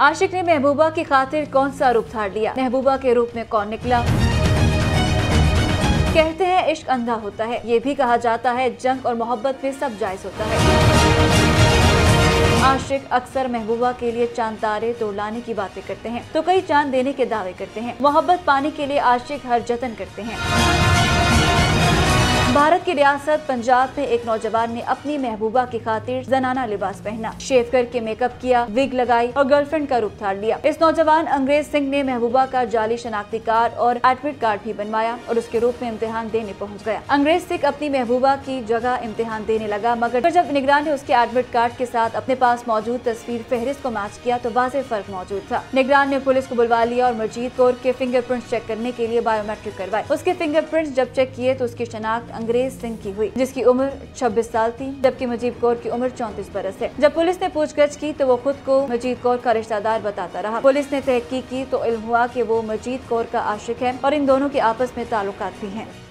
आशिक ने महबूबा की खातिर कौन सा रूप धार लिया, महबूबा के रूप में कौन निकला। कहते हैं इश्क अंधा होता है, ये भी कहा जाता है जंग और मोहब्बत में सब जायज होता है। आशिक अक्सर महबूबा के लिए चांद तारे तोड़ लाने की बातें करते हैं तो कई चांद देने के दावे करते हैं। मोहब्बत पाने के लिए आशिक हर जतन करते हैं। भारत की रियासत पंजाब में एक नौजवान ने अपनी महबूबा की खातिर जनाना लिबास पहना, शेव करके मेकअप किया, विग लगाई और गर्लफ्रेंड का रूप धार लिया। इस नौजवान अंग्रेज सिंह ने महबूबा का जाली शनाख्ती कार्ड और एडमिट कार्ड भी बनवाया और उसके रूप में इम्तिहान देने पहुंच गया। अंग्रेज सिंह अपनी महबूबा की जगह इम्तिहान देने लगा, मगर जब निगरान ने उसके एडमिट कार्ड के साथ अपने पास मौजूद तस्वीर फहरिस्त को मैच किया तो वाज़ेह फर्क मौजूद था। निगरान ने पुलिस को बुलवा लिया और मजीद कौर के फिंगरप्रिंट चेक करने के लिए बायोमेट्रिक करवाए। उसके फिंगरप्रिंट जब चेक किए तो उसकी शनाख्त अंग्रेज सिंह की हुई, जिसकी उम्र 26 साल थी, जबकि मजीद कौर की उम्र 34 बरस है। जब पुलिस ने पूछताछ की तो वो खुद को मजीद कौर का रिश्तेदार बताता रहा। पुलिस ने तहकीक की तो इल्म हुआ कि वो मजीद कौर का आशिक है और इन दोनों के आपस में ताल्लुकात भी हैं।